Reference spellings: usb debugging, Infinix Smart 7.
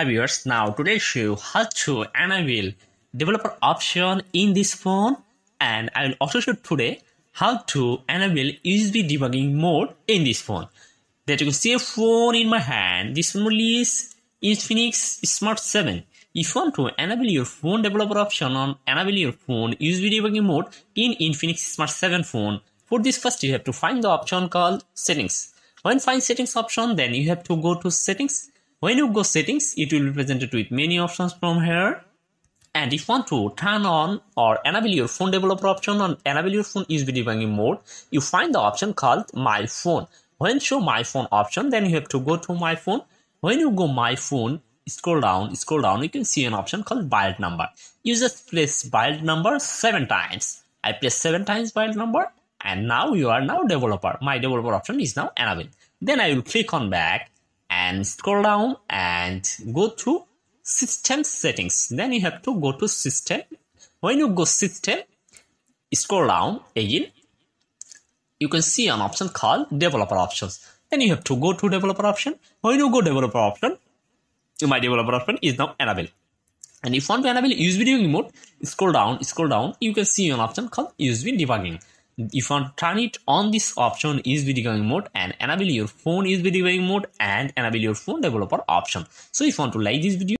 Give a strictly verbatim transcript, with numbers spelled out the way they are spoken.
Hi viewers, now today show how to enable developer option in this phone, and I will also show today how to enable U S B debugging mode in this phone. That you can see a phone in my hand. This phone is Infinix Smart seven. If you want to enable your phone developer option on enable your phone U S B debugging mode in Infinix Smart seven phone, for this first you have to find the option called settings. When find settings option, then you have to go to settings. When you go settings, it will be presented with many options from here. And if you want to turn on or enable your phone developer option on enable your phone U S B debugging mode, you find the option called my phone. When show my phone option, then you have to go to my phone. When you go my phone, scroll down, scroll down, you can see an option called build number. You just press build number seven times. I press seven times build number, and now you are now developer. My developer option is now enabled. Then I will click on back and scroll down and go to system settings. Then you have to go to system. When you go system, scroll down again, you can see an option called developer options. Then you have to go to developer option. When you go developer option, my developer option is now enabled. And if you want to enable U S B debugging mode, scroll down, scroll down, you can see an option called U S B debugging. If you want to turn it on this option U S B debugging mode and enable your phone U S B debugging mode and enable your phone developer option. So if you want to like this video,